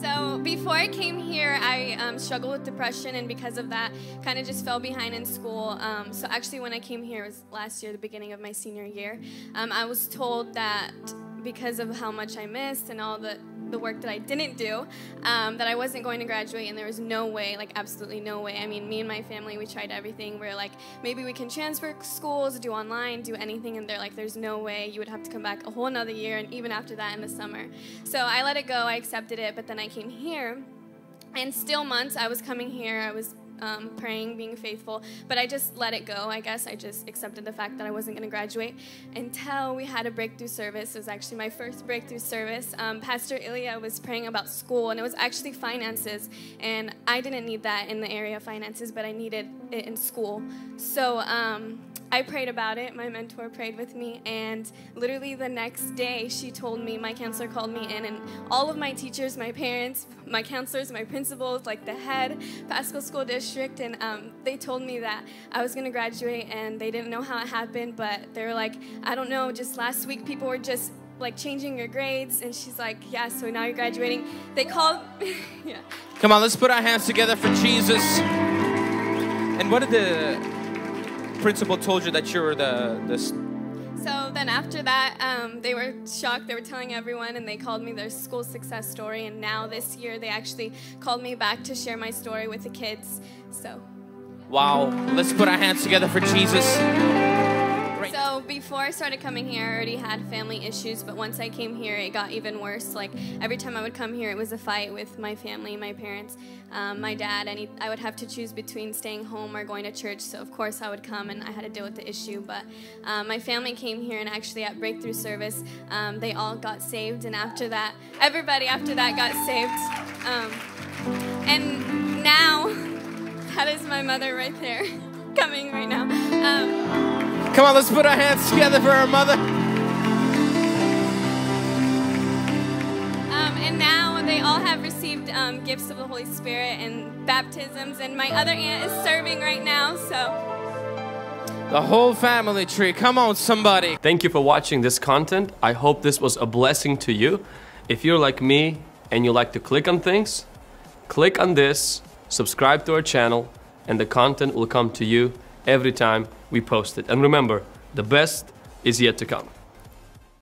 So before I came here, I struggled with depression, and because of that, kind of just fell behind in school. So actually, when I came here, it was last year, the beginning of my senior year, I was told that because of how much I missed and all the work that I didn't do, that I wasn't going to graduate, and there was no way, like absolutely no way. I mean, me and my family, we tried everything. We were like, maybe we can transfer schools, do online, do anything, and they're like, there's no way. You would have to come back a whole another year, and even after that in the summer. So I let it go, I accepted it, but then I came here, and still months, I was coming here, I was praying, being faithful, but I just let it go, I guess. I just accepted the fact that I wasn't going to graduate until we had a breakthrough service. It was actually my first breakthrough service. Pastor Ilya was praying about school, and it was actually finances, and I didn't need that in the area of finances, but I needed it in school. So I prayed about it. My mentor prayed with me, and literally the next day she told me, my counselor called me in, and all of my teachers, my parents, my counselors, my principals, like the head, Pasco School District, and they told me that I was going to graduate, and they didn't know how it happened, but they were like, I don't know, just last week people were just like changing your grades, and she's like, yeah, so now you're graduating. They called, yeah. Come on, let's put our hands together for Jesus. And what did the principal told you that you were the So then after that, they were shocked. They were telling everyone, and they called me their school success story. And now this year, they actually called me back to share my story with the kids. So, wow. Let's put our hands together for Jesus. Right. So before I started coming here, I already had family issues. But once I came here, it got even worse. Like, every time I would come here, it was a fight with my family, my parents, my dad. And I would have to choose between staying home or going to church. So, of course, I would come, and I had to deal with the issue. But my family came here, and actually at breakthrough service, they all got saved. And after that, everybody after that got saved. And now, that is my mother right there, coming right now. Come on, let's put our hands together for our mother. And now they all have received gifts of the Holy Spirit and baptisms, and my other aunt is serving right now, so. The whole family tree, come on somebody. Thank you for watching this content. I hope this was a blessing to you. If you're like me and you like to click on things, click on this, subscribe to our channel, and the content will come to you every time we post it. And remember, the best is yet to come.